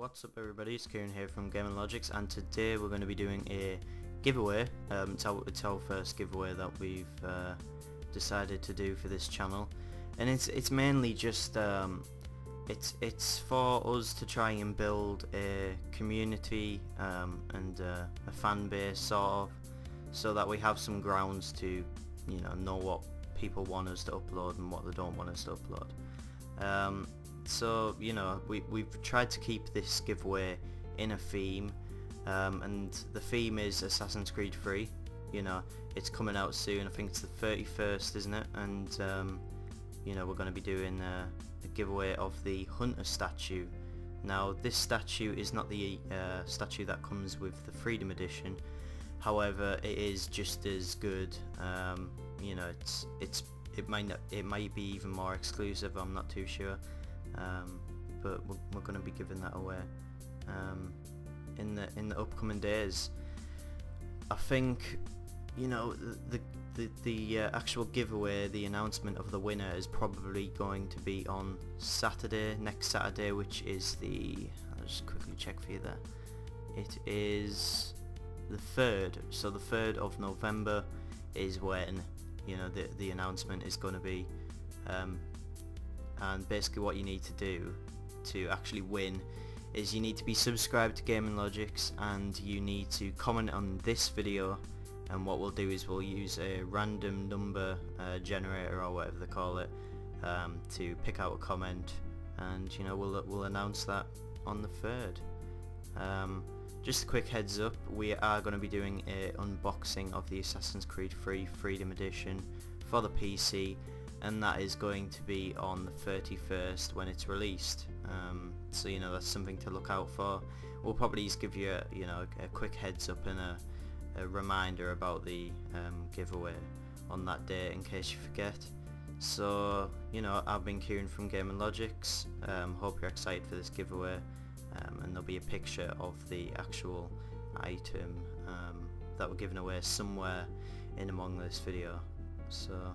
What's up everybody, it's Kieran here from Gaming Logics, and today we're going to be doing a giveaway. It's our first giveaway that we've decided to do for this channel, and it's mainly just it's for us to try and build a community and a fan base sort of, so that we have some grounds to know what people want us to upload and what they don't want us to upload. So we've tried to keep this giveaway in a theme, and the theme is Assassin's Creed 3. It's coming out soon. I think it's the 31st, isn't it? And we're going to be doing a giveaway of the Hunter statue. Now this statue is not the statue that comes with the Freedom Edition, however it is just as good. It might be even more exclusive, I'm not too sure. But we're going to be giving that away in the upcoming days. I think the actual giveaway, the announcement of the winner, is probably going to be on Saturday, next Saturday, which is the, I'll just quickly check for you there, it is the 3rd, so the 3rd of November is when the announcement is going to be. And basically what you need to do to actually win is you need to be subscribed to Gaming Logics, and you need to comment on this video, and what we'll do is we'll use a random number generator, or whatever they call it, to pick out a comment, and we'll announce that on the 3rd. Just a quick heads up, we are going to be doing an unboxing of the Assassin's Creed 3 Freedom Edition for the PC, and that is going to be on the 31st when it's released. So that's something to look out for. We'll probably just give you a quick heads up and a reminder about the giveaway on that day in case you forget. So I've been Kieran from Gaming Logics. Hope you're excited for this giveaway, and there'll be a picture of the actual item that we're giving away somewhere in among this video. So